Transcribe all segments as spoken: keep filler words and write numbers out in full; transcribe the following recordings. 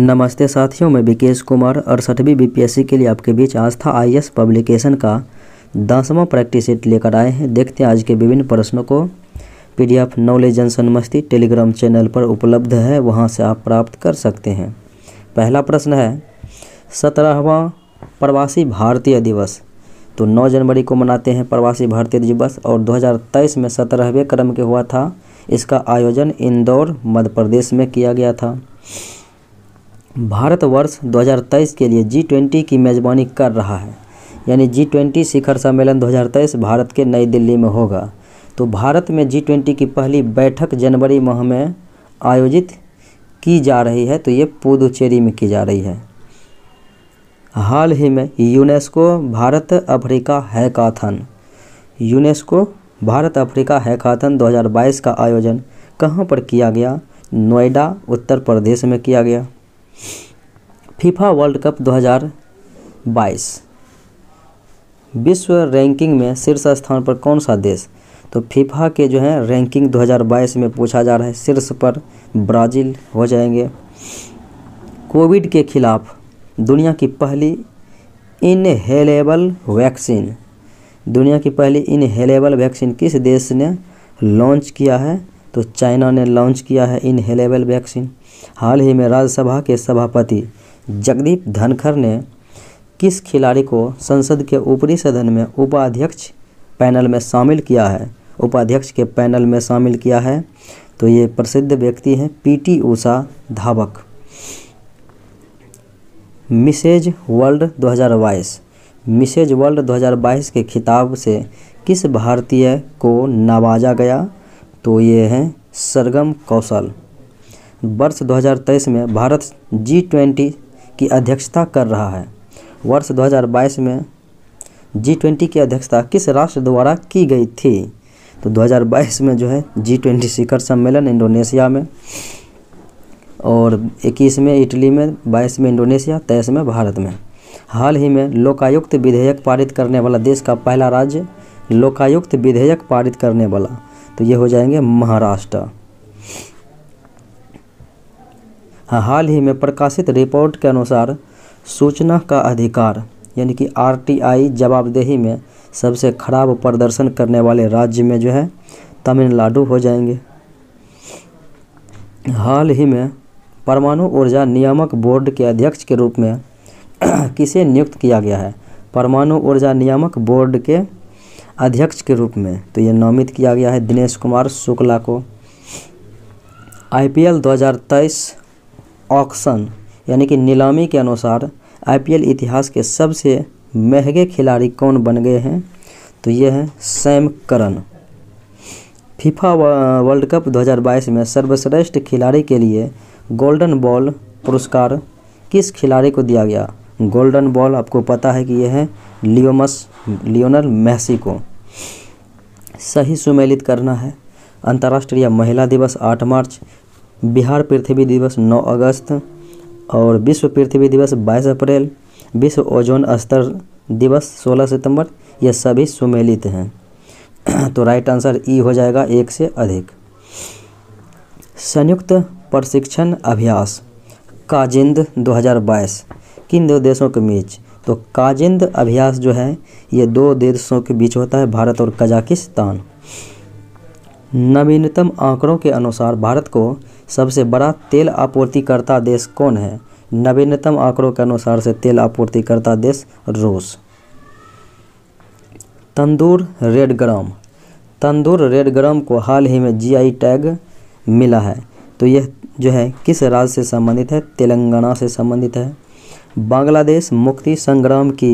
नमस्ते साथियों, मैं बिकेश कुमार अड़सठवीं बीपीएससी के लिए आपके बीच आस्था आई एस पब्लिकेशन का दसवां प्रैक्टिस सेट लेकर आए हैं। देखते हैं आज के विभिन्न प्रश्नों को। पीडीएफ नॉलेज जन सनमस्ती टेलीग्राम चैनल पर उपलब्ध है, वहां से आप प्राप्त कर सकते हैं। पहला प्रश्न है सत्रहवां प्रवासी भारतीय दिवस। तो नौ जनवरी को मनाते हैं प्रवासी भारतीय दिवस और दो हज़ार तेईस में सत्रहवें क्रम के हुआ था। इसका आयोजन इंदौर मध्य प्रदेश में किया गया था। भारत वर्ष दो हज़ार तेईस के लिए जी ट्वेंटी की मेज़बानी कर रहा है, यानी जी ट्वेंटी शिखर सम्मेलन दो हज़ार तेईस भारत के नई दिल्ली में होगा। तो भारत में जी ट्वेंटी की पहली बैठक जनवरी माह में आयोजित की जा रही है, तो ये पुदुचेरी में की जा रही है। हाल ही में UNESCO Bharat Africa hackathon UNESCO Bharat Africa hackathon दो हज़ार बाईस का आयोजन कहाँ पर किया गया? नोएडा उत्तर प्रदेश में किया गया। फीफा वर्ल्ड कप दो हज़ार बाईस विश्व रैंकिंग में शीर्ष स्थान पर कौन सा देश? तो फीफा के जो है रैंकिंग दो हज़ार बाईस में पूछा जा रहा है, शीर्ष पर ब्राज़ील हो जाएंगे। कोविड के खिलाफ दुनिया की पहली इनहेलेबल वैक्सीन दुनिया की पहली इनहेलेबल वैक्सीन किस देश ने लॉन्च किया है? तो चाइना ने लॉन्च किया है इनहेलेबल वैक्सीन। हाल ही में राज्यसभा के सभापति जगदीप धनखड़ ने किस खिलाड़ी को संसद के ऊपरी सदन में उपाध्यक्ष पैनल में शामिल किया है? उपाध्यक्ष के पैनल में शामिल किया है, तो ये प्रसिद्ध व्यक्ति हैं पी टी ऊषा धावक। मिसेज वर्ल्ड दो हज़ार बाईस मिसेज वर्ल्ड दो हज़ार बाईस के खिताब से किस भारतीय को नवाजा गया? तो ये हैं सरगम कौशल। वर्ष दो हज़ार तेईस में भारत जी ट्वेंटी की अध्यक्षता कर रहा है। वर्ष दो हज़ार बाईस में जी ट्वेंटी की अध्यक्षता किस राष्ट्र द्वारा की गई थी? तो दो हज़ार बाईस में जो है जी ट्वेंटी शिखर सम्मेलन इंडोनेशिया में, और इक्कीस में इटली में, बाईस में इंडोनेशिया, तेईस में भारत में। हाल ही में लोकायुक्त विधेयक पारित करने वाला देश का पहला राज्य लोकायुक्त विधेयक पारित करने वाला तो ये हो जाएंगे महाराष्ट्र। हाल ही में प्रकाशित रिपोर्ट के अनुसार सूचना का अधिकार यानी कि आरटीआई जवाबदेही में सबसे खराब प्रदर्शन करने वाले राज्य में जो है तमिलनाडु हो जाएंगे। हाल ही में परमाणु ऊर्जा नियामक बोर्ड के अध्यक्ष के रूप में किसे नियुक्त किया गया है? परमाणु ऊर्जा नियामक बोर्ड के अध्यक्ष के रूप में तो ये नामित किया गया है दिनेश कुमार शुक्ला को। आईपीएल दो हज़ार तेईस ऑक्शन यानी कि नीलामी के अनुसार आईपीएल इतिहास के सबसे महंगे खिलाड़ी कौन बन गए हैं? तो ये हैं Sam Curran. FIFA World Cup दो हज़ार बाईस में सर्वश्रेष्ठ खिलाड़ी के लिए गोल्डन बॉल पुरस्कार किस खिलाड़ी को दिया गया? गोल्डन बॉल आपको पता है कि यह है लियोमस लियोनेल मेसी को। सही सुमेलित करना है। अंतर्राष्ट्रीय महिला दिवस आठ मार्च, बिहार पृथ्वी दिवस नौ अगस्त और विश्व पृथ्वी दिवस बाईस अप्रैल, विश्व ओजोन स्तर दिवस सोलह सितंबर, ये सभी सुमेलित हैं। तो राइट आंसर ई हो जाएगा, एक से अधिक। संयुक्त प्रशिक्षण अभ्यास काजिंद दो हज़ार बाईस किन दो देशों के बीच? तो काजिंद अभ्यास जो है ये दो देशों के बीच होता है, भारत और कजाकिस्तान। नवीनतम आंकड़ों के अनुसार भारत को सबसे बड़ा तेल आपूर्तिकर्ता देश कौन है? नवीनतम आंकड़ों के अनुसार से तेल आपूर्तिकर्ता देश रूस। तंदूर रेड ग्राम तंदूर रेड ग्राम को हाल ही में जीआई टैग मिला है, तो यह जो है किस राज्य से संबंधित है? तेलंगाना से संबंधित है। बांग्लादेश मुक्ति संग्राम की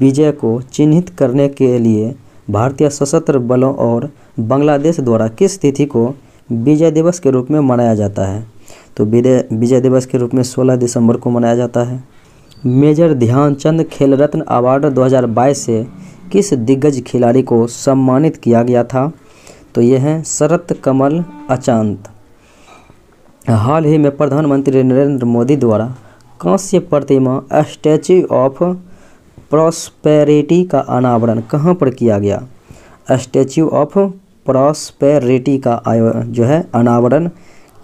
विजय को चिन्हित करने के लिए भारतीय सशस्त्र बलों और बांग्लादेश द्वारा किस तिथि को विजय दिवस के रूप में मनाया जाता है? तो विजय विजय दिवस के रूप में सोलह दिसंबर को मनाया जाता है। मेजर ध्यानचंद खेल रत्न अवार्ड दो हज़ार बाईस से किस दिग्गज खिलाड़ी को सम्मानित किया गया था? तो ये हैं शरत कमल अचांत। हाल ही में प्रधानमंत्री नरेंद्र मोदी द्वारा कांस्य प्रतिमा स्टैचू ऑफ प्रॉस्पेरिटी का अनावरण कहाँ पर किया गया? स्टैचू ऑफ प्रॉस्पेरिटी का जो है अनावरण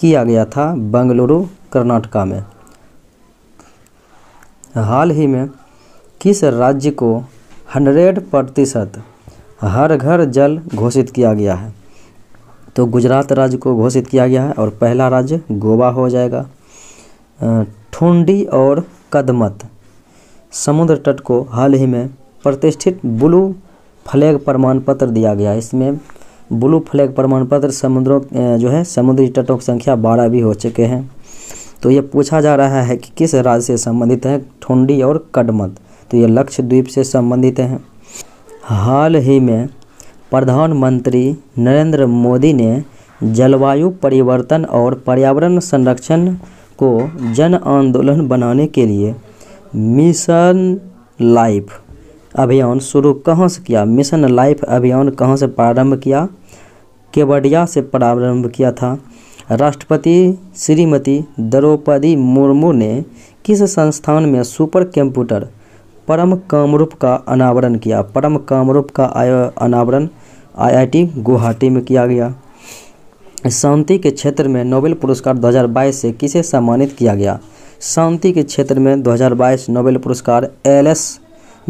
किया गया था बेंगलुरु कर्नाटका में। हाल ही में किस राज्य को हंड्रेड प्रतिशत हर घर जल घोषित किया गया है? तो गुजरात राज्य को घोषित किया गया है और पहला राज्य गोवा हो जाएगा। ठंडी और कदमत समुद्र तट को हाल ही में प्रतिष्ठित ब्लू फ्लैग प्रमाण पत्र दिया गया। इसमें ब्लू फ्लैग प्रमाण पत्र समुद्रों जो है समुद्री तटों की संख्या बारह भी हो चुके हैं। तो ये पूछा जा रहा है कि किस राज्य से संबंधित है ठंडी और कदमत, तो ये लक्षद्वीप से संबंधित हैं। हाल ही में प्रधानमंत्री नरेंद्र मोदी ने जलवायु परिवर्तन और पर्यावरण संरक्षण को जन आंदोलन बनाने के लिए मिशन लाइफ अभियान शुरू कहाँ से किया? मिशन लाइफ अभियान कहाँ से प्रारंभ किया? केवड़िया से प्रारंभ किया था। राष्ट्रपति श्रीमती द्रौपदी मुर्मू ने किस संस्थान में सुपर कंप्यूटर परम कामरूप का अनावरण किया? परम कामरूप का अनावरण आई आई टी गुवाहाटी में किया गया। शांति के क्षेत्र में नोबेल पुरस्कार दो हज़ार बाईस से किसे सम्मानित किया गया? शांति के क्षेत्र में दो हज़ार बाईस नोबेल पुरस्कार एल एस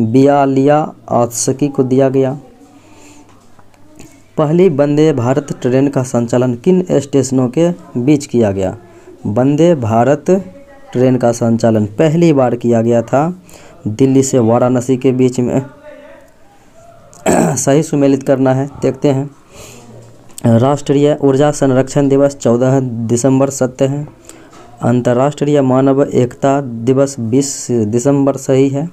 बियालिया आत्सकी को दिया गया। पहली वंदे भारत ट्रेन का संचालन किन स्टेशनों के बीच किया गया? वंदे भारत ट्रेन का संचालन पहली बार किया गया था दिल्ली से वाराणसी के बीच में। सही सुमेलित करना है, देखते हैं। राष्ट्रीय ऊर्जा संरक्षण दिवस चौदह दिसंबर सत्य है। अंतर्राष्ट्रीय मानव एकता दिवस बीस दिसंबर सही है।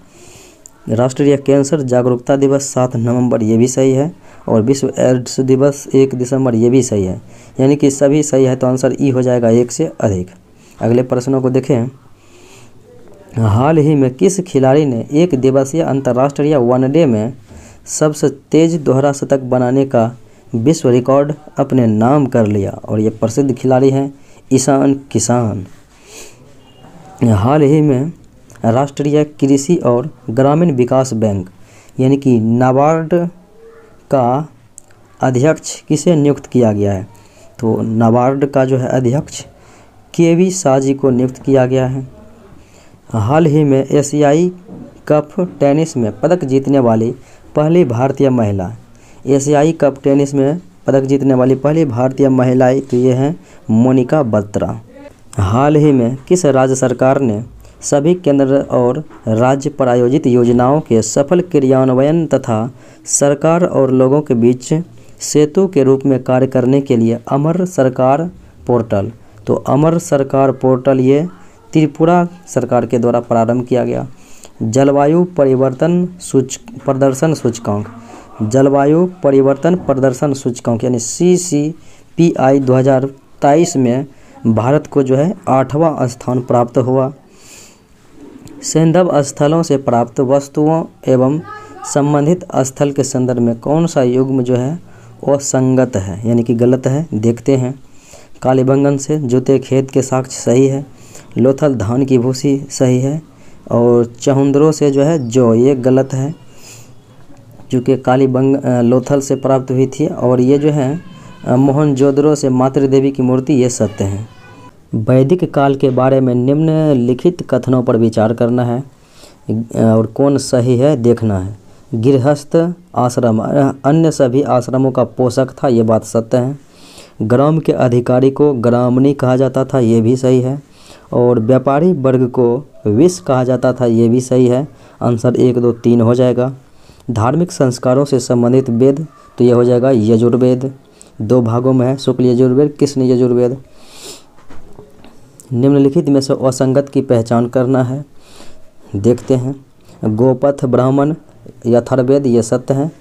राष्ट्रीय कैंसर जागरूकता दिवस सात नवंबर ये भी सही है। और विश्व एड्स दिवस एक दिसंबर ये भी सही है। यानी कि सभी सही है, तो आंसर ई हो जाएगा एक से अधिक। अगले प्रश्नों को देखें। हाल ही में किस खिलाड़ी ने एक दिवसीय अंतर्राष्ट्रीय वनडे में सबसे तेज दोहरा शतक बनाने का विश्व रिकॉर्ड अपने नाम कर लिया? और ये प्रसिद्ध खिलाड़ी हैं ईशान किसान। हाल ही में राष्ट्रीय कृषि और ग्रामीण विकास बैंक यानी कि नाबार्ड का अध्यक्ष किसे नियुक्त किया गया है? तो नाबार्ड का जो है अध्यक्ष केवी साजी को नियुक्त किया गया है। हाल ही में एशियाई कप टेनिस में पदक जीतने वाली पहली भारतीय महिला, एशियाई कप टेनिस में पदक जीतने वाली पहली भारतीय महिलाएं तो ये हैं मोनिका बत्रा। हाल ही में किस राज्य सरकार ने सभी केंद्र और राज्य पर आयोजित योजनाओं के सफल क्रियान्वयन तथा सरकार और लोगों के बीच सेतु के रूप में कार्य करने के लिए अमर सरकार पोर्टल, तो अमर सरकार पोर्टल ये त्रिपुरा सरकार के द्वारा प्रारंभ किया गया। जलवायु परिवर्तन सूचक प्रदर्शन सूचकांक, जलवायु परिवर्तन प्रदर्शन सूचकांक यानी सी सी पी आई दो हज़ार तेईस में भारत को जो है आठवां स्थान प्राप्त हुआ। संदर्भ स्थलों से प्राप्त वस्तुओं एवं संबंधित स्थल के संदर्भ में कौन सा युग्म जो है असंगत है यानी कि गलत है, देखते हैं। कालीबंगन से जूते खेत के साक्ष्य सही है। लोथल धान की भूसी सही है। और चहुंदरों से जो है जो ये गलत है क्योंकि कालीबंग लोथल से प्राप्त हुई थी। और ये जो है मोहनजोदड़ो से मातृदेवी की मूर्ति ये सत्य हैं। वैदिक काल के बारे में निम्नलिखित कथनों पर विचार करना है और कौन सही है देखना है। गृहस्थ आश्रम अन्य सभी आश्रमों का पोषक था, ये बात सत्य है। ग्राम के अधिकारी को ग्रामणी कहा जाता था, ये भी सही है। और व्यापारी वर्ग को विष कहा जाता था, ये भी सही है। आंसर एक दो तीन हो जाएगा। धार्मिक संस्कारों से संबंधित वेद तो ये हो जाएगा यजुर्वेद, दो भागों में है शुक्ल यजुर्वेद कृष्ण यजुर्वेद। निम्नलिखित में से असंगत की पहचान करना है, देखते हैं। गोपथ ब्राह्मण यथर्वेद ये सत्य हैं।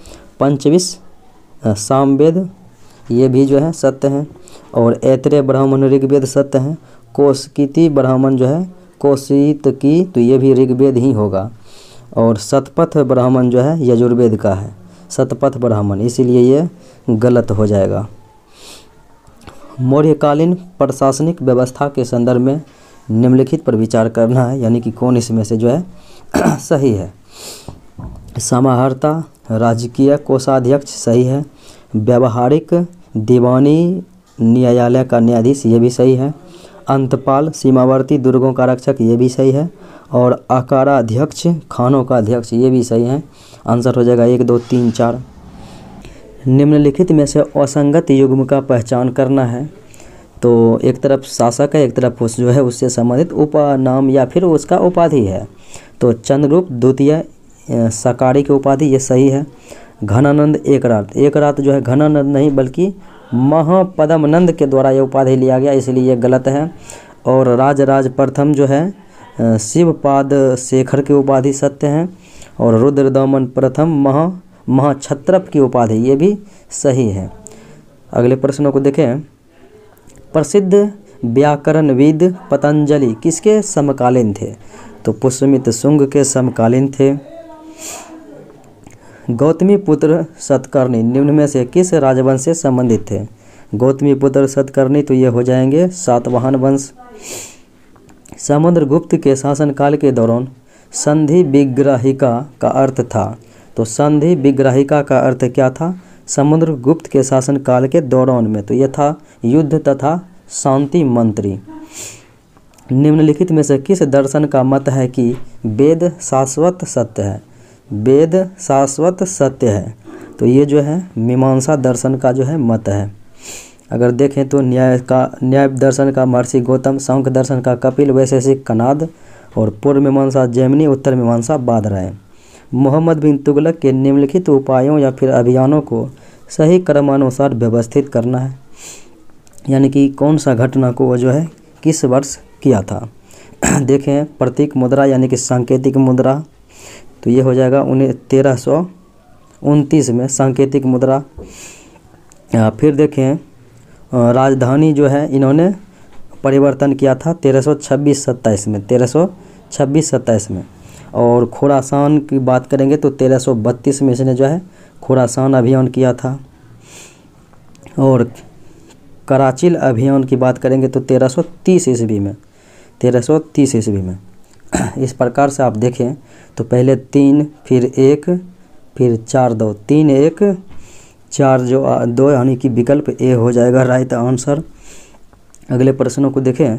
पंचविश सामवेद ये भी जो है सत्य हैं। और ऐत्रेय ब्राह्मण ऋग्वेद सत्य हैं। कौषीतकी ब्राह्मण जो है कौषीतकी तो ये भी ऋग्वेद ही होगा। और शतपथ ब्राह्मण जो है यजुर्वेद का है शतपथ ब्राह्मण, इसीलिए ये गलत हो जाएगा। मौर्यकालीन प्रशासनिक व्यवस्था के संदर्भ में निम्नलिखित पर विचार करना है यानी कि कौन इसमें से जो है सही है। समाहर्ता राजकीय कोषाध्यक्ष सही है। व्यवहारिक दीवानी न्यायालय का न्यायाधीश ये भी सही है। अंतपाल सीमावर्ती दुर्गों का रक्षक ये भी सही है। और आकाराध्यक्ष खानों का अध्यक्ष, ये भी सही है। आंसर हो जाएगा एक दो तीन चार। निम्नलिखित में से असंगत युग्म का पहचान करना है, तो एक तरफ शासक है, एक तरफ उस जो है उससे संबंधित उपनाम या फिर उसका उपाधि है। तो चंद्रगुप्त द्वितीय शाकारी की उपाधि, ये सही है। घनानंद एक रात, एक रात जो है घनानंद नहीं बल्कि महापदमनंद के द्वारा ये उपाधि लिया गया, इसलिए ये गलत है। और राजराज प्रथम जो है शिवपाद शेखर की उपाधि सत्य है, और रुद्रदमन प्रथम महा महाक्षत्रप की उपाधि, ये भी सही है। अगले प्रश्नों को देखें। प्रसिद्ध व्याकरणविद पतंजलि किसके समकालीन थे? तो पुष्यमित्र शुंग के समकालीन थे। गौतमी पुत्र सतकर्णी निम्न में से किस राजवंश से संबंधित थे? गौतमी पुत्र सतकर्णी, तो ये हो जाएंगे सातवाहन वंश। समुद्रगुप्त के शासनकाल के दौरान संधि विग्रहिका का अर्थ था, तो संधि विग्रहिका का अर्थ क्या था समुद्रगुप्त के शासनकाल के दौरान में? तो यह था युद्ध तथा शांति मंत्री। निम्नलिखित में से किस दर्शन का मत है कि वेद शाश्वत सत्य है? वेद शाश्वत सत्य है, तो ये जो है मीमांसा दर्शन का जो है मत है। अगर देखें तो न्याय का न्याय दर्शन का महर्षि गौतम, सांख्य दर्शन का कपिल, वैशेषिक कनाद, और पूर्व मीमांसा जैमिनी, उत्तर मीमांसा बाद रहे। मोहम्मद बिन तुगलक के निम्नलिखित उपायों या फिर अभियानों को सही क्रमानुसार व्यवस्थित करना है, यानी कि कौन सा घटना को वो जो है किस वर्ष किया था। देखें प्रतीक मुद्रा यानी कि सांकेतिक मुद्रा, तो ये हो जाएगा उन्हें तेरह सौ उनतीस में सांकेतिक मुद्रा। फिर देखें राजधानी जो है इन्होंने परिवर्तन किया था तेरह सौ छब्बीस सत्ताईस में, तेरह सौ छब्बीस सत्ताईस में। और खुरासान की बात करेंगे तो तेरह सौ बत्तीस में इसने जो है खुरासान अभियान किया था। और कराचिल अभियान की बात करेंगे तो तेरह सौ तीस ईस्वी में, तेरह सौ तीस ईस्वी में। इस प्रकार से आप देखें तो पहले तीन, फिर एक, फिर चार दो, तीन एक चार जो दो, यानी कि विकल्प ए हो जाएगा राइट आंसर। अगले प्रश्नों को देखें।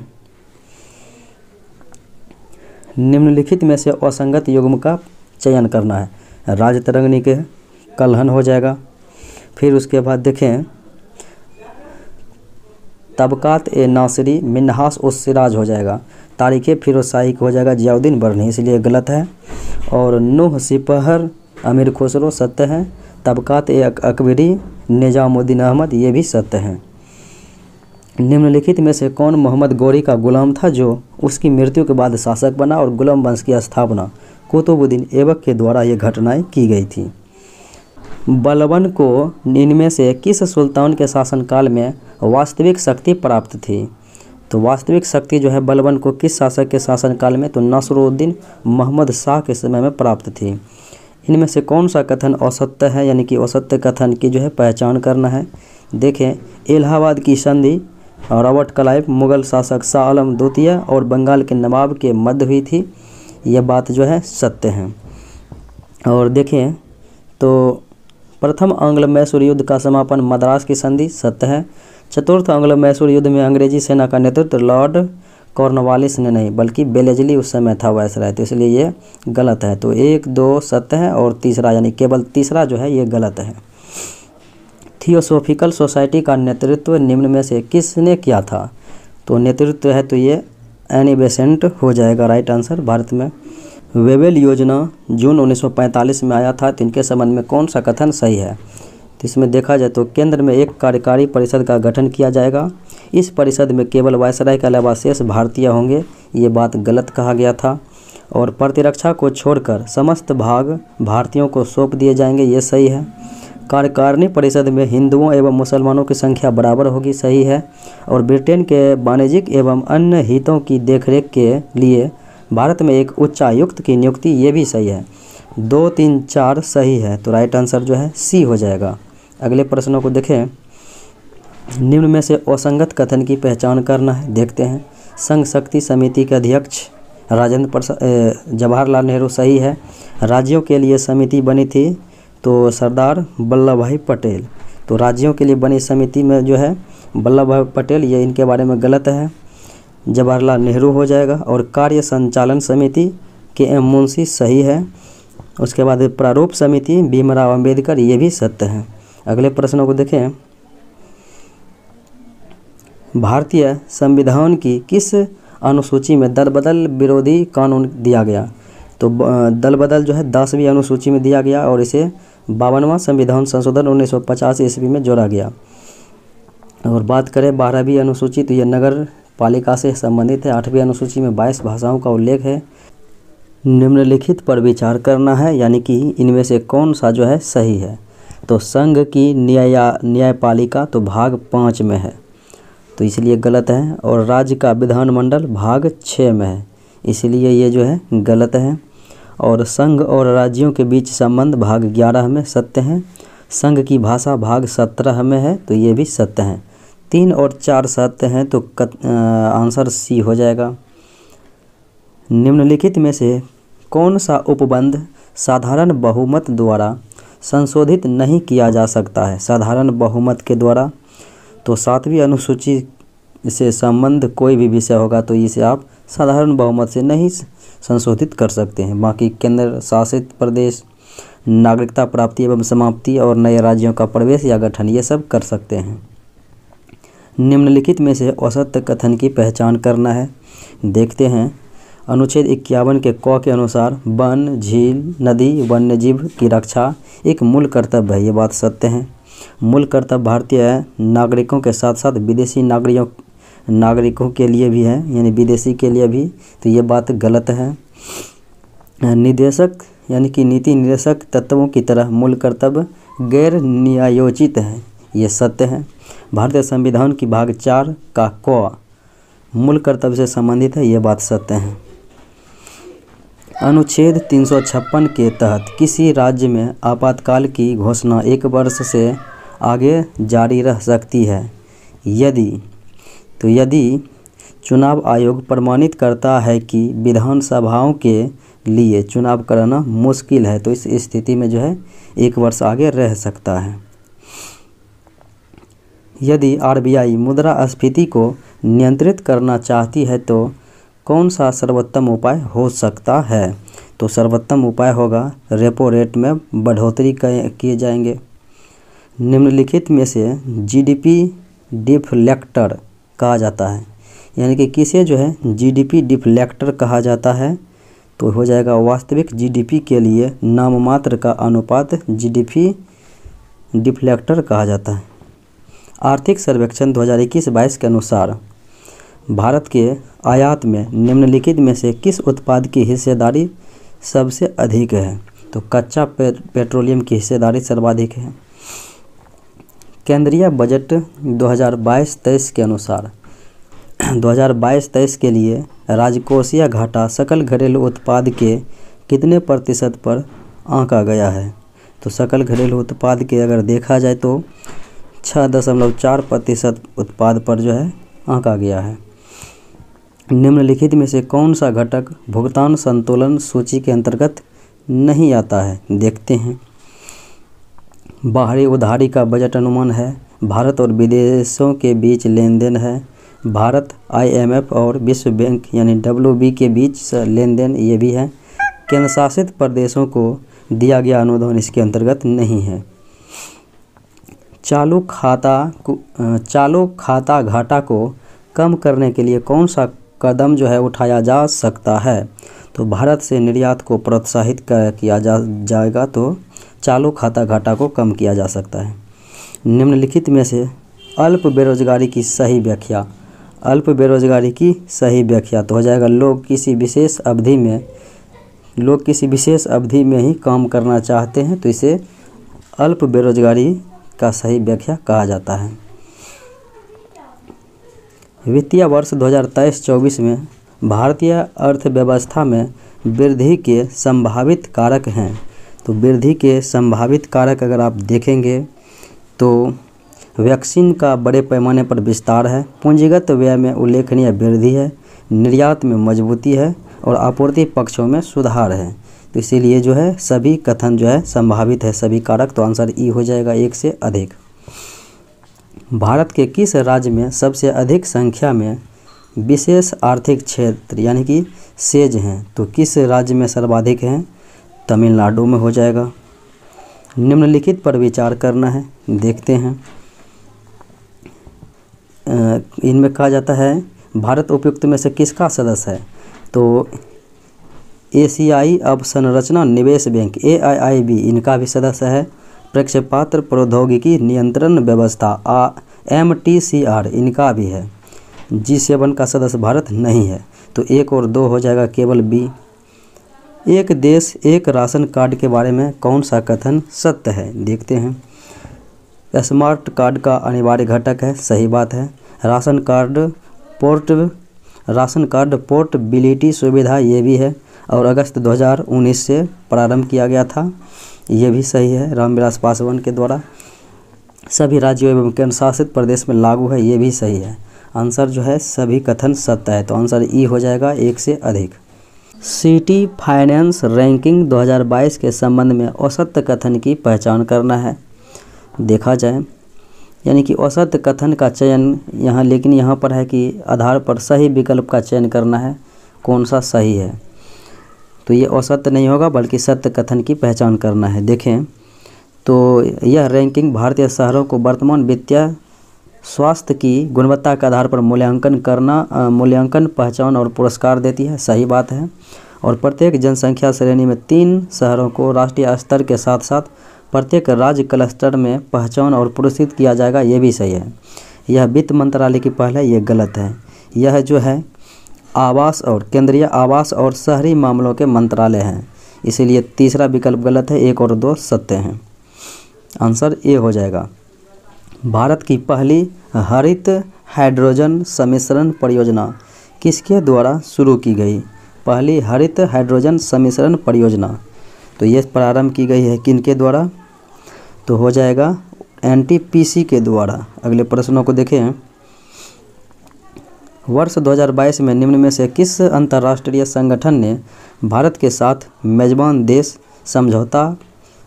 निम्नलिखित में से असंगत युग्म का चयन करना है। राजतरंगिणी के कलहन हो जाएगा। फिर उसके बाद देखें तबकात ए नासिरी मिन्हास उस सिराज हो जाएगा, तारीख़ फिरोज़शाही हो जाएगा जियाउद्दीन बर्नी, इसलिए गलत है। और नूह सिपहर अमीर खुसरो सत्य है। तबकात ए अकबरी निजामुद्दीन अहमद, ये भी सत्य हैं। निम्नलिखित में से कौन मोहम्मद गौरी का गुलाम था जो उसकी मृत्यु के बाद शासक बना और गुलाम वंश की स्थापना कुतुबुद्दीन ऐबक के द्वारा ये घटनाएं की गई थी। बलबन को इनमें से किस सुल्तान के शासनकाल में वास्तविक शक्ति प्राप्त थी? तो वास्तविक शक्ति जो है बलबन को किस शासक के शासनकाल में? तो नसरुद्दीन मोहम्मद शाह के समय में प्राप्त थी। इनमें से कौन सा कथन असत्य है, यानी कि असत्य कथन की जो है पहचान करना है। देखें इलाहाबाद की संधि रॉबर्ट क्लाइव मुगल शासक शाह आलम द्वितीय और बंगाल के नवाब के मध्य हुई थी, यह बात जो है सत्य है। और देखें तो प्रथम आंग्ल मैसूर युद्ध का समापन मद्रास की संधि सत्य है। चतुर्थ आंग्ल मैसूर युद्ध में अंग्रेजी सेना का नेतृत्व लॉर्ड कॉर्नवालिस ने नहीं बल्कि बेलेजली उस समय था वायसराय, तो इसलिए ये गलत है। तो एक दो सत्य है और तीसरा यानी केवल तीसरा जो है ये गलत है। थियोसोफिकल सोसाइटी का नेतृत्व निम्न में से किसने किया था? तो नेतृत्व है तो ये एनी बेसेंट हो जाएगा राइट आंसर। भारत में वेवेल योजना जून उन्नीस सौ पैंतालीस में आया था, तो इनके संबंध में कौन सा कथन सही है? तो इसमें देखा जाए तो केंद्र में एक कार्यकारी परिषद का गठन किया जाएगा, इस परिषद में केवल वायसराय के अलावा शेष भारतीय होंगे, ये बात गलत कहा गया था। और प्रतिरक्षा को छोड़कर समस्त भाग भारतीयों को सौंप दिए जाएंगे, ये सही है। कार्यकारिणी परिषद में हिंदुओं एवं मुसलमानों की संख्या बराबर होगी, सही है। और ब्रिटेन के वाणिज्यिक एवं अन्य हितों की देखरेख के लिए भारत में एक उच्चायुक्त की नियुक्ति, ये भी सही है। दो तीन चार सही है, तो राइट आंसर जो है सी हो जाएगा। अगले प्रश्नों को देखें। निम्न में से असंगत कथन की पहचान करना है। देखते हैं संघ शक्ति समिति के अध्यक्ष राजेंद्र प्रसाद जवाहरलाल नेहरू सही है। राज्यों के लिए समिति बनी थी तो सरदार वल्लभ भाई पटेल, तो राज्यों के लिए बनी समिति में जो है वल्लभ भाई पटेल, ये इनके बारे में गलत है। जवाहरलाल नेहरू हो जाएगा और कार्य संचालन समिति के एम मुंशी सही है। उसके बाद प्रारूप समिति भीमराव अंबेडकर, ये भी सत्य है। अगले प्रश्नों को देखें, भारतीय संविधान की किस अनुसूची में दल बदल विरोधी कानून दिया गया? तो दल बदल जो है दसवीं अनुसूची में दिया गया और इसे बावनवां संविधान संशोधन उन्नीस सौ पचास ईस्वी में जोड़ा गया। और बात करें बारहवीं अनुसूची, तो यह नगर पालिका से संबंधित है। आठवीं अनुसूची में बाईस भाषाओं का उल्लेख है। निम्नलिखित पर विचार करना है, यानी कि इनमें से कौन सा जो है सही है। तो संघ की न्याया न्यायपालिका तो भाग पाँच में है, तो इसलिए गलत है। और राज्य का विधानमंडल भाग छः में है, इसलिए ये जो है गलत है। और संघ और राज्यों के बीच संबंध भाग ग्यारह में सत्य हैं। संघ की भाषा भाग सत्रह में है, तो ये भी सत्य हैं। तीन और चार सत्य हैं, तो कत, आ, आंसर सी हो जाएगा। निम्नलिखित में से कौन सा उपबंध साधारण बहुमत द्वारा संशोधित नहीं किया जा सकता है? साधारण बहुमत के द्वारा। तो सातवीं अनुसूची से संबंध कोई भी विषय होगा तो इसे आप साधारण बहुमत से नहीं संशोधित कर सकते हैं। बाकी केंद्र शासित प्रदेश, नागरिकता प्राप्ति एवं समाप्ति और नए राज्यों का प्रवेश या गठन, ये सब कर सकते हैं। निम्नलिखित में से असत्य कथन की पहचान करना है। देखते हैं, अनुच्छेद इक्यावन के क के अनुसार वन, झील, नदी, वन्यजीव की रक्षा एक मूल कर्तव्य है, ये बात सत्य है। मूल कर्तव्य भारतीय नागरिकों के साथ साथ विदेशी नागरिकों नागरिकों के लिए भी है, यानी विदेशी के लिए भी, तो ये बात गलत है। निदेशक यानी कि नीति निर्देशक तत्वों की तरह मूल कर्तव्य गैर न्यायोचित है, ये सत्य है। भारतीय संविधान की भाग चार का क मूल कर्तव्य से संबंधित है, ये बात सत्य है। अनुच्छेद तीन सौ छप्पन के तहत किसी राज्य में आपातकाल की घोषणा एक वर्ष से आगे जारी रह सकती है यदि तो यदि चुनाव आयोग प्रमाणित करता है कि विधानसभाओं के लिए चुनाव कराना मुश्किल है, तो इस स्थिति में जो है एक वर्ष आगे रह सकता है। यदि आरबीआई मुद्रास्फीति को नियंत्रित करना चाहती है तो कौन सा सर्वोत्तम उपाय हो सकता है? तो सर्वोत्तम उपाय होगा रेपो रेट में बढ़ोतरी किए जाएंगे। निम्नलिखित में से जीडीपी डिफ्लेक्टर कहा जाता है, यानी कि किसे जो है जीडीपी डिफ्लेक्टर कहा जाता है? तो हो जाएगा वास्तविक जीडीपी के लिए नाममात्र का अनुपात जीडीपी डिफ्लेक्टर कहा जाता है। आर्थिक सर्वेक्षण दो हज़ार इक्कीस बाईस के अनुसार भारत के आयात में निम्नलिखित में से किस उत्पाद की हिस्सेदारी सबसे अधिक है? तो कच्चा पे, पेट्रोलियम की हिस्सेदारी सर्वाधिक है। केंद्रीय बजट दो हज़ार बाईस तेईस के अनुसार दो हज़ार बाईस तेईस के लिए राजकोषीय घाटा सकल घरेलू उत्पाद के कितने प्रतिशत पर आंका गया है? तो सकल घरेलू उत्पाद के अगर देखा जाए तो छः दशमलव चार प्रतिशत उत्पाद पर जो है आंका गया है। निम्नलिखित में से कौन सा घटक भुगतान संतुलन सूची के अंतर्गत नहीं आता है? देखते हैं, बाहरी उधारी का बजट अनुमान है, भारत और विदेशों के बीच लेन देन है, भारत आईएमएफ और विश्व बैंक यानी डब्ल्यूबी के बीच लेन देन, ये भी है। केंद्र शासित प्रदेशों को दिया गया अनुदान इसके अंतर्गत नहीं है। चालू खाता चालू खाता घाटा को कम करने के लिए कौन सा कदम जो है उठाया जा सकता है? तो भारत से निर्यात को प्रोत्साहित किया जा जाएगा तो चालू खाता घाटा को कम किया जा सकता है। निम्नलिखित में से अल्प बेरोजगारी की सही व्याख्या अल्प बेरोजगारी की सही व्याख्या तो हो जाएगा लोग किसी विशेष अवधि में लोग किसी विशेष अवधि में ही काम करना चाहते हैं, तो इसे अल्प बेरोजगारी का सही व्याख्या कहा जाता है। वित्तीय वर्ष दो हज़ार तेईस चौबीस में भारतीय अर्थव्यवस्था में वृद्धि के संभावित कारक हैं, तो वृद्धि के संभावित कारक अगर आप देखेंगे तो वैक्सीन का बड़े पैमाने पर विस्तार है, पूंजीगत व्यय में उल्लेखनीय वृद्धि है, निर्यात में मजबूती है और आपूर्ति पक्षों में सुधार है। तो इसीलिए जो है सभी कथन जो है संभावित है, सभी कारक, तो आंसर ई हो जाएगा एक से अधिक। भारत के किस राज्य में सबसे अधिक संख्या में विशेष आर्थिक क्षेत्र यानी कि सेज हैं, तो किस राज्य में सर्वाधिक हैं? तमिलनाडु में हो जाएगा। निम्नलिखित पर विचार करना है, देखते हैं। इनमें कहा जाता है भारत उपयुक्त में से किसका सदस्य है? तो एशियाई अवसंरचना निवेश बैंक ए आई आई बी इनका भी सदस्य है। प्रक्षेपात्र प्रौद्योगिकी नियंत्रण व्यवस्था आ एम टी सी आर इनका भी है। जी सेवन का सदस्य भारत नहीं है, तो एक और दो हो जाएगा केवल बी। एक देश एक राशन कार्ड के बारे में कौन सा कथन सत्य है? देखते हैं। स्मार्ट कार्ड का अनिवार्य घटक है, सही बात है। Ration card port ration card portability सुविधा ये भी है और अगस्त दो हज़ार उन्नीस से प्रारंभ किया गया था, ये भी सही है, रामविलास पासवान के द्वारा। सभी राज्यों एवं केंद्रशासित प्रदेश में लागू है, ये भी सही है। आंसर जो है सभी कथन सत्य है, तो आंसर ई हो जाएगा, एक से अधिक। सिटी फाइनेंस रैंकिंग दो हज़ार बाईस के संबंध में औसत कथन की पहचान करना है, देखा जाए यानी कि औसत कथन का चयन यहाँ, लेकिन यहाँ पर है कि आधार पर सही विकल्प का चयन करना है, कौन सा सही है, तो ये औसत नहीं होगा बल्कि सत्य कथन की पहचान करना है। देखें तो यह रैंकिंग भारतीय शहरों को वर्तमान वित्तीय स्वास्थ्य की गुणवत्ता के आधार पर मूल्यांकन करना मूल्यांकन पहचान और पुरस्कार देती है, सही बात है। और प्रत्येक जनसंख्या श्रेणी में तीन शहरों को राष्ट्रीय स्तर के साथ साथ प्रत्येक राज्य क्लस्टर में पहचान और पुरस्कृत किया जाएगा, ये भी सही है। यह वित्त मंत्रालय की पहल है, ये गलत है। यह जो है आवास और केंद्रीय आवास और शहरी मामलों के मंत्रालय हैं, इसीलिए तीसरा विकल्प गलत है, एक और दो सत्य हैं। आंसर ए हो जाएगा। भारत की पहली हरित हाइड्रोजन सम्मिश्रण परियोजना किसके द्वारा शुरू की गई? पहली हरित हाइड्रोजन सम्मिश्रण परियोजना, तो ये प्रारंभ की गई है किनके द्वारा? तो हो जाएगा एन टी पी सी के द्वारा। अगले प्रश्नों को देखें। वर्ष दो हज़ार बाईस में निम्न में से किस अंतर्राष्ट्रीय संगठन ने भारत के साथ मेजबान देश समझौता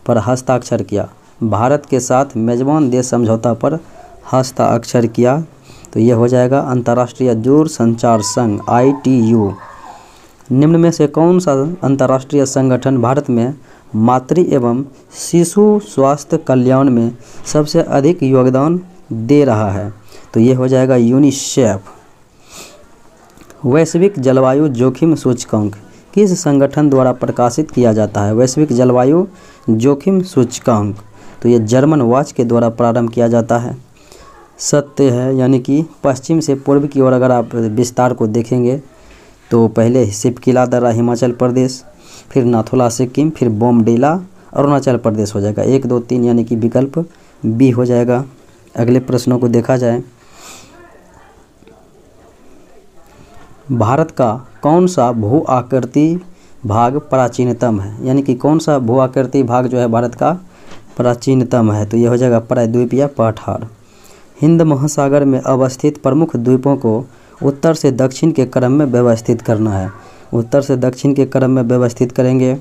पर हस्ताक्षर किया? भारत के साथ मेजबान देश समझौता पर हस्ताक्षर किया, तो यह हो जाएगा अंतर्राष्ट्रीय दूर संचार संघ आई टी यू। निम्न में से कौन सा अंतर्राष्ट्रीय संगठन भारत में मातृ एवं शिशु स्वास्थ्य कल्याण में सबसे अधिक योगदान दे रहा है? तो यह हो जाएगा यूनिसेफ। वैश्विक जलवायु जोखिम सूचकांक किस संगठन द्वारा प्रकाशित किया जाता है? वैश्विक जलवायु जोखिम सूचकांक, तो ये जर्मन वॉच के द्वारा प्रारंभ किया जाता है, सत्य है। यानी कि पश्चिम से पूर्व की ओर अगर आप विस्तार को देखेंगे तो पहले सिपकिला दर्रा हिमाचल प्रदेश, फिर नाथुला सिक्किम, फिर बोमडीला अरुणाचल प्रदेश हो जाएगा। एक दो तीन यानी कि विकल्प बी हो जाएगा। अगले प्रश्नों को देखा जाए। भारत का कौन सा भू आकृति भाग प्राचीनतम है? यानी कि कौन सा भू आकृति भाग जो है भारत का प्राचीनतम है, तो यह हो जाएगा प्रायद्वीप या पठार। हिंद महासागर में अवस्थित प्रमुख द्वीपों को उत्तर से दक्षिण के क्रम में व्यवस्थित करना है। उत्तर से दक्षिण के क्रम में व्यवस्थित करेंगे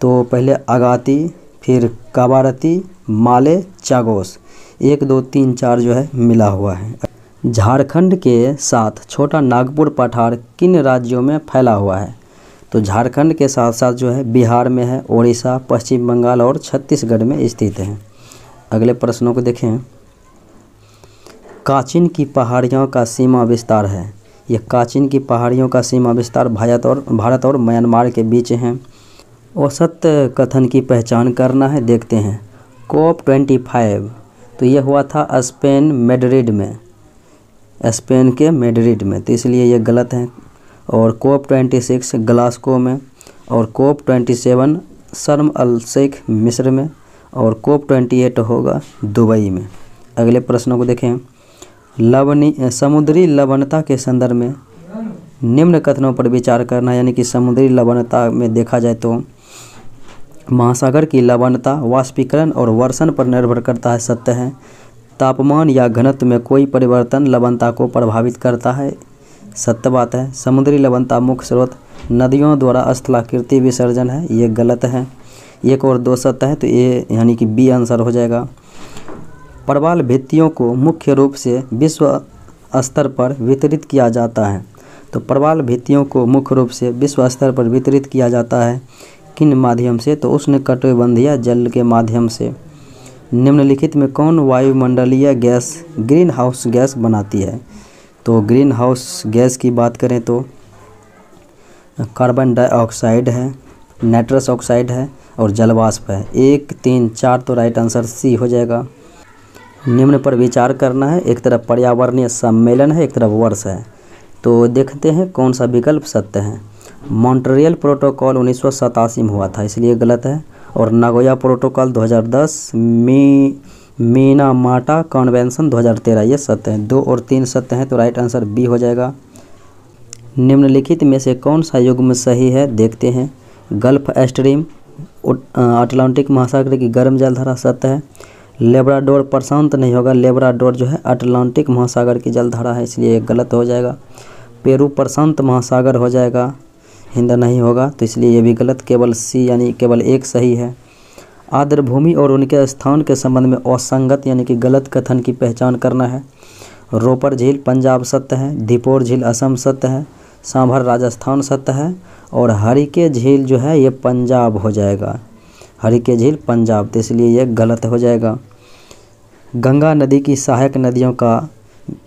तो पहले अगाती, फिर कावारती, माले, चागोस, एक दो तीन चार जो है मिला हुआ है। झारखंड के साथ छोटा नागपुर पठार किन राज्यों में फैला हुआ है? तो झारखंड के साथ साथ जो है बिहार में है, ओडिशा, पश्चिम बंगाल और छत्तीसगढ़ में स्थित है। अगले प्रश्नों को देखें। काचिन की पहाड़ियों का सीमा विस्तार है, यह काचिन की पहाड़ियों का सीमा विस्तार भारत और भारत और म्यांमार के बीच है। औसत कथन की पहचान करना है, देखते हैं। कोप ट्वेंटी फाइव, तो यह हुआ था स्पेन मैड्रिड में, स्पेन के मैड्रिड में, तो इसलिए ये गलत है। और कोप छब्बीस ग्लासगो में, और कोप सत्ताईस शर्म अल शेख मिस्र में, और कोप अट्ठाईस होगा दुबई में। अगले प्रश्नों को देखें। लवणी समुद्री लवणता के संदर्भ में निम्न कथनों पर विचार करना, यानी कि समुद्री लवणता में देखा जाए तो महासागर की लवणता वाष्पीकरण और वर्षण पर निर्भर करता है, सत्य है। तापमान या घनत्व में कोई परिवर्तन लवणता को प्रभावित करता है, सत्य बात है। समुद्री लवणता मुख्य स्रोत नदियों द्वारा स्थलाकृति विसर्जन है, ये गलत है। एक और दो सत्य है, तो ये यानी कि बी आंसर हो जाएगा। प्रवाल भित्तियों को मुख्य रूप से विश्व स्तर पर वितरित किया जाता है। तो प्रवाल भित्तियों को मुख्य रूप से विश्व स्तर पर वितरित किया जाता है। किन माध्यम से? तो उष्णकटिबंधीय जल के माध्यम से। निम्नलिखित में कौन वायुमंडलीय गैस ग्रीन हाउस गैस बनाती है? तो ग्रीन हाउस गैस की बात करें तो कार्बन डाइऑक्साइड है, नाइट्रस ऑक्साइड है और जलवाष्प है। एक तीन चार तो राइट आंसर सी हो जाएगा। निम्न पर विचार करना है। एक तरफ पर्यावरणीय सम्मेलन है, एक तरफ वर्ष है। तो देखते हैं कौन सा विकल्प सत्य है। मॉन्ट्रियल प्रोटोकॉल उन्नीस सौ सतासी में हुआ था, इसलिए गलत है। और नागोया प्रोटोकॉल दो हज़ार दस, मी मीनामाटा कॉन्वेंशन दो हज़ार तेरह, ये सत्य हैं। दो और तीन सत्य हैं तो राइट आंसर बी हो जाएगा। निम्नलिखित में से कौन सा युग्म सही है? देखते हैं। गल्फ स्ट्रीम अटलांटिक महासागर की गर्म जलधारा सत्य है। लेब्राडोर प्रशांत नहीं होगा, लेब्राडोर जो है अटलांटिक महासागर की जलधारा है, इसलिए गलत हो जाएगा। पेरू प्रशांत महासागर हो जाएगा, हिंद नहीं होगा, तो इसलिए ये भी गलत। केवल सी यानी केवल एक सही है। आर्द्र भूमि और उनके स्थान के संबंध में असंगत यानी कि गलत कथन की पहचान करना है। रोपर झील पंजाब सत्य है, दीपोर झील असम सत्य है, सांभर राजस्थान सत्य है और हरिके झील जो है ये पंजाब हो जाएगा, हरिके झील पंजाब, तो इसलिए ये गलत हो जाएगा। गंगा नदी की सहायक नदियों का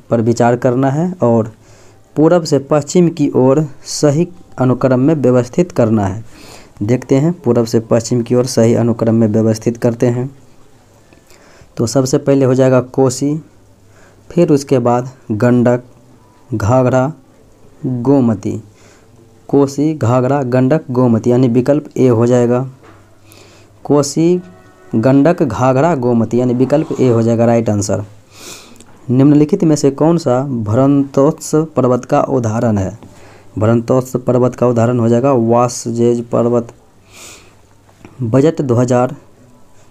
पर विचार करना है और पूरब से पश्चिम की ओर सही अनुक्रम में व्यवस्थित करना है। देखते हैं पूरब से पश्चिम की ओर सही अनुक्रम में व्यवस्थित करते हैं। तो सबसे पहले हो जाएगा कोसी, फिर उसके बाद गंडक, घाघरा, गोमती। कोसी, घाघरा, गंडक, गोमती यानी विकल्प ए हो जाएगा। कोसी, गंडक, घाघरा, गोमती यानी विकल्प ए हो जाएगा राइट आंसर। निम्नलिखित में से कौन सा भ्रंतोत्स पर्वत का उदाहरण है? भ्रंतोत्स पर्वत का उदाहरण हो जाएगा वासजेज पर्वत। बजट दो हज़ार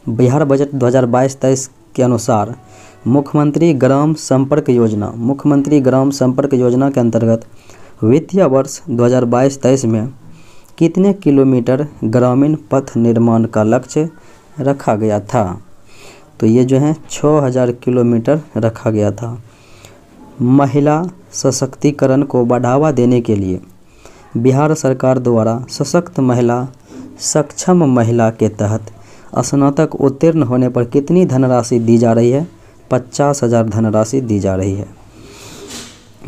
बिहार बजट दो हज़ार बाईस तेईस के अनुसार मुख्यमंत्री ग्राम संपर्क योजना, मुख्यमंत्री ग्राम संपर्क योजना के अंतर्गत वित्तीय वर्ष दो हज़ार बाईस तेईस में कितने किलोमीटर ग्रामीण पथ निर्माण का लक्ष्य रखा गया था? तो ये जो है छह हज़ार किलोमीटर रखा गया था। महिला सशक्तिकरण को बढ़ावा देने के लिए बिहार सरकार द्वारा सशक्त महिला सक्षम महिला के तहत स्नातक उत्तीर्ण होने पर कितनी धनराशि दी जा रही है? पचास हज़ार धनराशि दी जा रही है।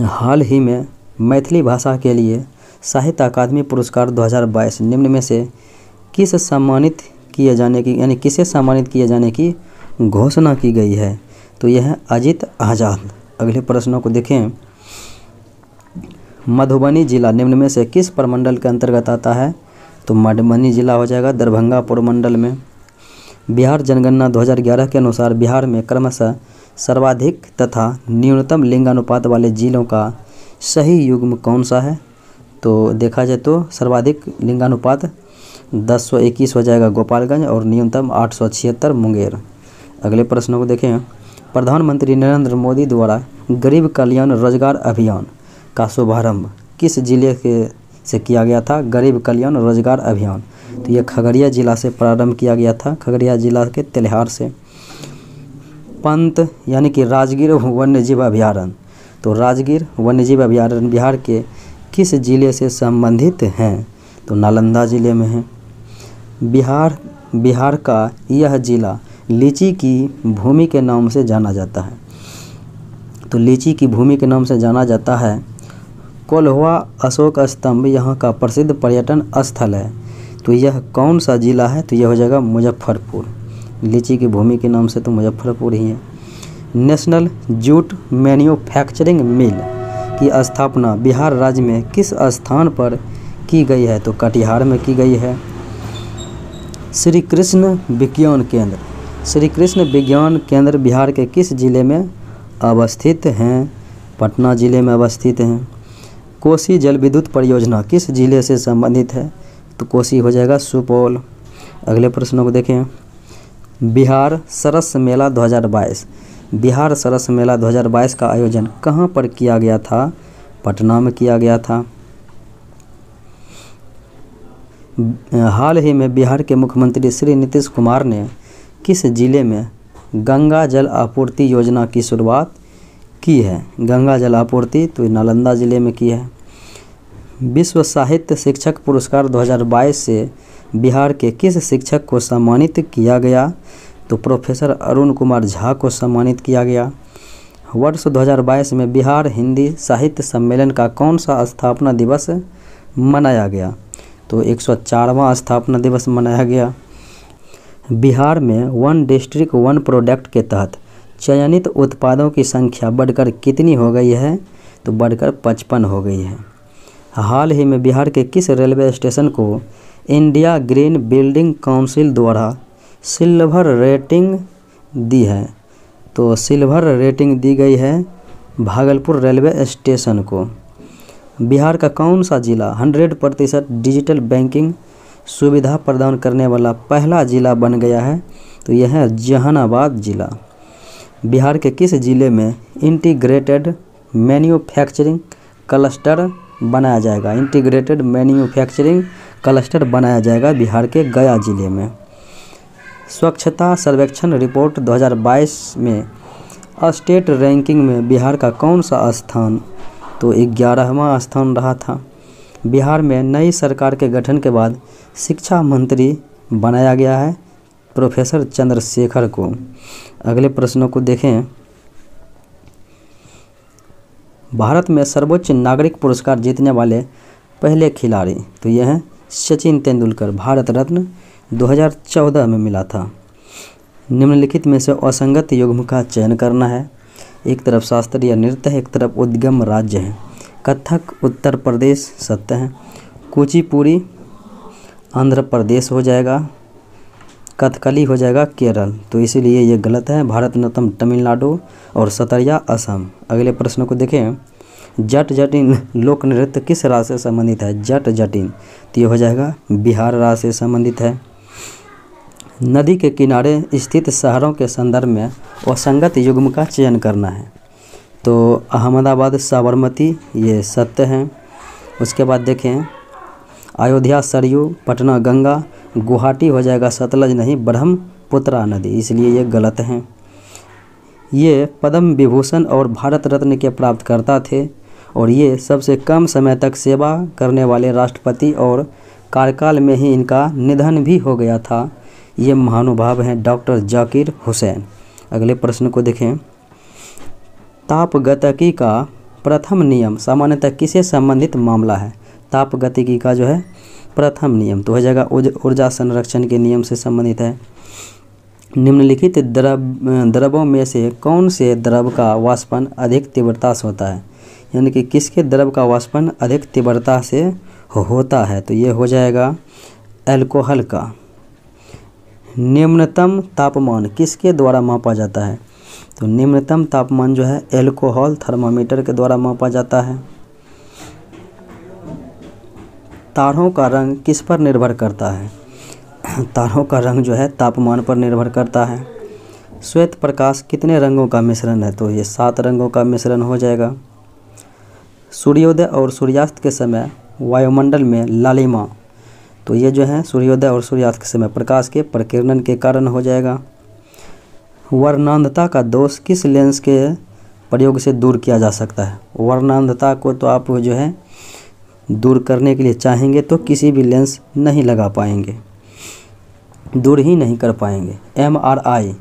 हाल ही में मैथिली भाषा के लिए साहित्य अकादमी पुरस्कार दो हज़ार बाईस निम्न में से किस सम्मानित किए जाने की यानी किसे सम्मानित किए जाने की घोषणा की गई है? तो यह है अजित आज़ाद। अगले प्रश्नों को देखें। मधुबनी जिला निम्न में से किस प्रमंडल के अंतर्गत आता है? तो मधुबनी जिला हो जाएगा दरभंगा प्रमंडल में। बिहार जनगणना दो हज़ार ग्यारह के अनुसार बिहार में क्रमशः सर्वाधिक तथा न्यूनतम लिंगानुपात वाले जिलों का सही युग्म कौन सा है? तो देखा जाए तो सर्वाधिक लिंगानुपात दस सौ इक्कीस हो जाएगा गोपालगंज और न्यूनतम आठ सौ छिहत्तर मुंगेर। अगले प्रश्नों को देखें। प्रधानमंत्री नरेंद्र मोदी द्वारा गरीब कल्याण रोजगार अभियान का शुभारंभ किस जिले के से किया गया था? गरीब कल्याण रोजगार अभियान तो यह खगड़िया जिला से प्रारंभ किया गया था, खगड़िया जिला के तेल्हार से। पंत यानी कि राजगीर वन्यजीव अभयारण्य, तो राजगीर वन्यजीव अभयारण्य बिहार के किस जिले से संबंधित हैं? तो नालंदा जिले में है। बिहार बिहार का यह जिला लीची की भूमि के नाम से जाना जाता है, तो लीची की भूमि के नाम से जाना जाता है। कोल्हुआ अशोक स्तंभ यहाँ का प्रसिद्ध पर्यटन स्थल है, तो यह कौन सा जिला है? तो यह हो जाएगा मुजफ्फरपुर। लीची की भूमि के नाम से तो मुजफ्फरपुर ही है। नेशनल जूट मैन्युफैक्चरिंग मिल की स्थापना बिहार राज्य में किस स्थान पर की गई है? तो कटिहार में की गई है। श्री कृष्ण विज्ञान केंद्र, श्री कृष्ण विज्ञान केंद्र बिहार के किस जिले में अवस्थित हैं? पटना ज़िले में अवस्थित हैं। कोसी जल विद्युत परियोजना किस जिले से संबंधित है? तो कोसी हो जाएगा सुपौल। अगले प्रश्नों को देखें। बिहार सरस मेला दो हज़ार बाईस, बिहार सरस मेला दो हज़ार बाईस का आयोजन कहाँ पर किया गया था? पटना में किया गया था। हाल ही में बिहार के मुख्यमंत्री श्री नीतीश कुमार ने किस जिले में गंगा जल आपूर्ति योजना की शुरुआत की है। गंगा जल आपूर्ति तो नालंदा ज़िले में की है। विश्व साहित्य शिक्षक पुरस्कार दो हज़ार बाईस से बिहार के किस शिक्षक को सम्मानित किया गया? तो प्रोफेसर अरुण कुमार झा को सम्मानित किया गया। वर्ष दो हज़ार बाईस में बिहार हिंदी साहित्य सम्मेलन का कौन सा स्थापना दिवस मनाया गया? तो एक सौ चारवां स्थापना दिवस मनाया गया। बिहार में वन डिस्ट्रिक्ट वन प्रोडक्ट के तहत चयनित उत्पादों की संख्या बढ़कर कितनी हो गई है? तो बढ़कर पचपन हो गई है। हाल ही में बिहार के किस रेलवे स्टेशन को इंडिया ग्रीन बिल्डिंग काउंसिल द्वारा सिल्वर रेटिंग दी है? तो सिल्वर रेटिंग दी गई है भागलपुर रेलवे स्टेशन को। बिहार का कौन सा ज़िला सौ प्रतिशत डिजिटल बैंकिंग सुविधा प्रदान करने वाला पहला ज़िला बन गया है? तो यह है जहानाबाद ज़िला। बिहार के किस ज़िले में इंटीग्रेटेड मैन्युफैक्चरिंग क्लस्टर बनाया जाएगा? इंटीग्रेटेड मैन्युफैक्चरिंग क्लस्टर बनाया जाएगा बिहार के गया ज़िले में। स्वच्छता सर्वेक्षण रिपोर्ट दो हज़ार बाईस में स्टेट रैंकिंग में बिहार का कौन सा स्थान? तो ग्यारहवां स्थान रहा था। बिहार में नई सरकार के गठन के बाद शिक्षा मंत्री बनाया गया है प्रोफेसर चंद्रशेखर को। अगले प्रश्नों को देखें। भारत में सर्वोच्च नागरिक पुरस्कार जीतने वाले पहले खिलाड़ी तो यह हैं सचिन तेंदुलकर। भारत रत्न दो हज़ार चौदह में मिला था। निम्नलिखित में से असंगत युग्म का चयन करना है। एक तरफ शास्त्रीय नृत्य है, एक तरफ उद्गम राज्य है। कथक उत्तर प्रदेश सत्य है, कुचिपुड़ी आंध्र प्रदेश हो जाएगा, कथकली हो जाएगा केरल, तो इसीलिए ये गलत है। भारतनाट्यम तमिलनाडु और सतरिया असम। अगले प्रश्न को देखें। जट जटिन लोक नृत्य किस राज्य से संबंधित है? जट जटिन तो ये हो जाएगा बिहार राज्य से संबंधित है। नदी के किनारे स्थित शहरों के संदर्भ में असंगत युग्म का चयन करना है। तो अहमदाबाद साबरमती ये सत्य हैं। उसके बाद देखें अयोध्या सरयू, पटना गंगा, गुवाहाटी हो जाएगा सतलज नहीं ब्रह्मपुत्रा नदी, इसलिए ये गलत हैं। ये पद्म विभूषण और भारत रत्न के प्राप्तकर्ता थे और ये सबसे कम समय तक सेवा करने वाले राष्ट्रपति और कार्यकाल में ही इनका निधन भी हो गया था। ये महानुभाव हैं डॉक्टर जाकिर हुसैन। अगले प्रश्न को देखें। तापगतिकी का प्रथम नियम सामान्यतः किससे संबंधित मामला है? तापगतिकी का जो है प्रथम नियम तो हो जाएगा ऊर्जा संरक्षण के नियम से संबंधित है। निम्नलिखित द्रव द्रवों में से कौन से द्रव का वाष्पन अधिक तीव्रता से होता है? यानी कि किसके द्रव का वाष्पन अधिक तीव्रता से होता है? तो ये हो जाएगा एल्कोहल का। निम्नतम तापमान किसके द्वारा मापा जाता है? तो निम्नतम तापमान जो है एल्कोहल थर्मामीटर के द्वारा मापा जाता है। तारों का रंग किस पर निर्भर करता है? तारों का रंग जो है तापमान पर निर्भर करता है। श्वेत प्रकाश कितने रंगों का मिश्रण है? तो ये सात रंगों का मिश्रण हो जाएगा। सूर्योदय और सूर्यास्त के समय वायुमंडल में लालिमा तो ये जो है सूर्योदय और सूर्यास्त के समय प्रकाश के प्रकीर्णन के कारण हो जाएगा। वर्णांधता का दोष किस लेंस के प्रयोग से दूर किया जा सकता है? वर्णांधता को तो आप जो है दूर करने के लिए चाहेंगे तो किसी भी लेंस नहीं लगा पाएंगे, दूर ही नहीं कर पाएंगे। M R I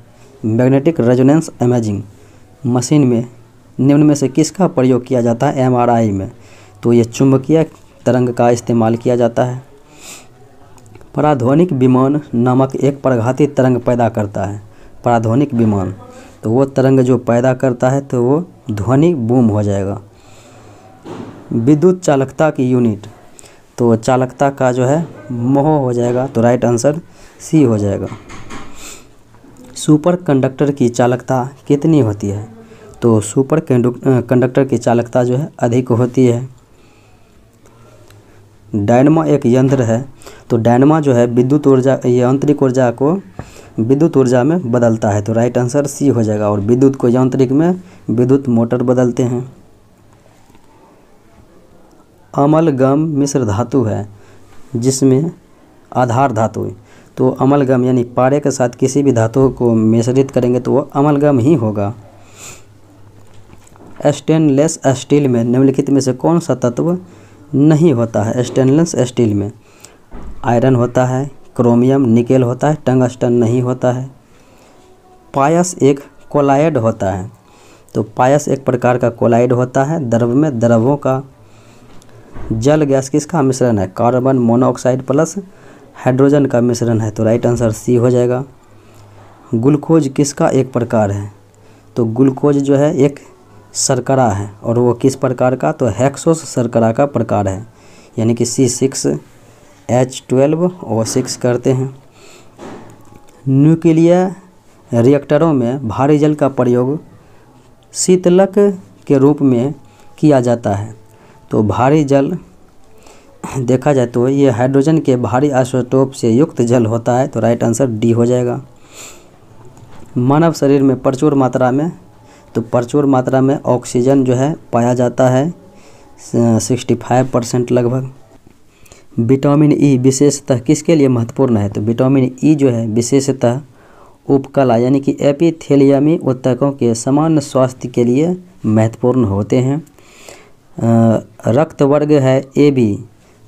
magnetic resonance imaging machine में निम्न में से किसका प्रयोग किया जाता है? एम आर आई में तो ये चुंबकीय तरंग का इस्तेमाल किया जाता है। पराध्वनिक विमान नामक एक प्रघाती तरंग पैदा करता है। पराध्वनिक विमान तो वो तरंग जो पैदा करता है तो वो ध्वनि बूम हो जाएगा। विद्युत चालकता की यूनिट तो चालकता का जो है मोह हो जाएगा, तो राइट आंसर सी हो जाएगा। सुपर कंडक्टर की चालकता कितनी होती है? तो सुपर कंडक्टर की चालकता जो है अधिक होती है। डायनमा एक यंत्र है तो डायनमा जो है विद्युत ऊर्जा ये आंतरिक ऊर्जा को विद्युत ऊर्जा में बदलता है, तो राइट आंसर सी हो जाएगा। और विद्युत को यांत्रिक में विद्युत मोटर बदलते हैं। अमलगम मिश्र धातु है जिसमें आधार धातु है, तो अमलगम यानी पारे के साथ किसी भी धातु को मिश्रित करेंगे तो वो अमलगम ही होगा। स्टेनलेस स्टील में निम्नलिखित में से कौन सा तत्व नहीं होता है। स्टेनलेस स्टील में आयरन होता है, क्रोमियम, निकेल होता है, टंगस्टन नहीं होता है। पायस एक कोलाइड होता है, तो पायस एक प्रकार का कोलाइड होता है। द्रव में द्रवों का जल गैस किसका मिश्रण है, कार्बन मोनोऑक्साइड प्लस हाइड्रोजन का मिश्रण है, तो राइट आंसर सी हो जाएगा। ग्लूकोज किसका एक प्रकार है, तो ग्लूकोज जो है एक शर्करा है, और वो किस प्रकार का, तो हेक्सोस शर्करा का प्रकार है, यानी कि C six H twelve O six करते हैं। न्यूक्लियर रिएक्टरों में भारी जल का प्रयोग शीतलक के रूप में किया जाता है, तो भारी जल देखा जाए तो ये हाइड्रोजन के भारी आइसोटोप से युक्त जल होता है, तो राइट आंसर डी हो जाएगा। मानव शरीर में प्रचुर मात्रा में, तो प्रचुर मात्रा में ऑक्सीजन जो है पाया जाता है पैंसठ परसेंट लगभग। विटामिन ई विशेषतः किसके लिए महत्वपूर्ण है, तो विटामिन ई जो है विशेषतः उपकला यानी कि एपिथेलियमी ऊतकों के सामान्य स्वास्थ्य के लिए महत्वपूर्ण होते हैं। रक्त वर्ग है ए बी,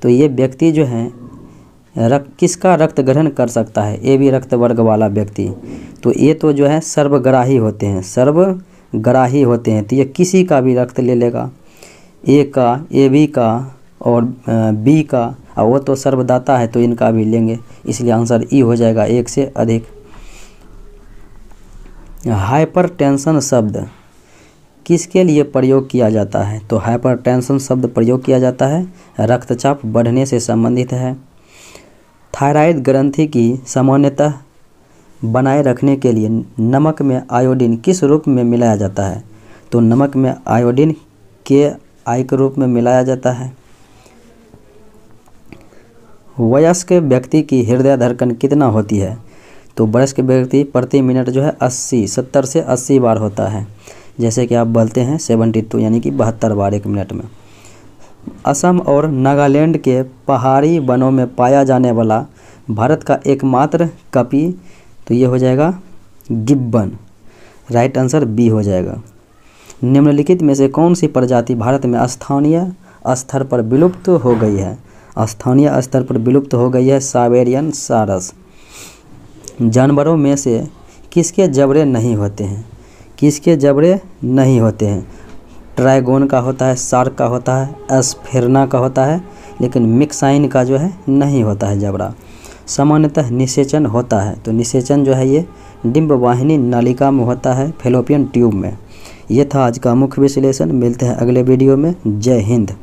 तो ये व्यक्ति जो है रक्त किसका रक्त ग्रहण कर सकता है, ए बी रक्त वर्ग वाला व्यक्ति, तो ये तो जो है सर्वग्राही होते हैं, सर्वग्राही होते हैं, तो ये किसी का भी रक्त ले लेगा, ए का, ए बी का और बी का, और वो तो सर्वदाता है, तो इनका भी लेंगे, इसलिए आंसर ई हो जाएगा, एक से अधिक। हाइपरटेंशन शब्द किसके लिए प्रयोग किया जाता है, तो हाइपरटेंशन शब्द प्रयोग किया जाता है रक्तचाप बढ़ने से संबंधित है। थायराइड ग्रंथि की सामान्यतः बनाए रखने के लिए नमक में आयोडीन किस रूप में मिलाया जाता है, तो नमक में आयोडीन के आई के रूप में मिलाया जाता है। वयस्क व्यक्ति की हृदय धड़कन कितना होती है, तो वयस्क व्यक्ति प्रति मिनट जो है अस्सी सत्तर से अस्सी बार होता है, जैसे कि आप बोलते हैं सेवेंटी टू यानी कि बहत्तर बार एक मिनट में। असम और नागालैंड के पहाड़ी वनों में पाया जाने वाला भारत का एकमात्र कपी, तो ये हो जाएगा गिब्बन, राइट आंसर बी हो जाएगा। निम्नलिखित में से कौन सी प्रजाति भारत में स्थानीय स्तर पर विलुप्त हो गई है, स्थानीय स्तर पर विलुप्त हो गई है, साइबेरियन सारस। जानवरों में से किसके जबड़े नहीं होते हैं, किसके जबड़े नहीं होते हैं, ट्राइगोन का होता है, शार्क का होता है, एस्फेरना का होता है, लेकिन मिक्साइन का जो है नहीं होता है जबड़ा। सामान्यतः निषेचन होता है, तो निषेचन जो है ये डिम्बवाहिनी नालिका में होता है, फेलोपियन ट्यूब में। ये था आज का मुख्य विश्लेषण, मिलते हैं अगले वीडियो में, जय हिंद।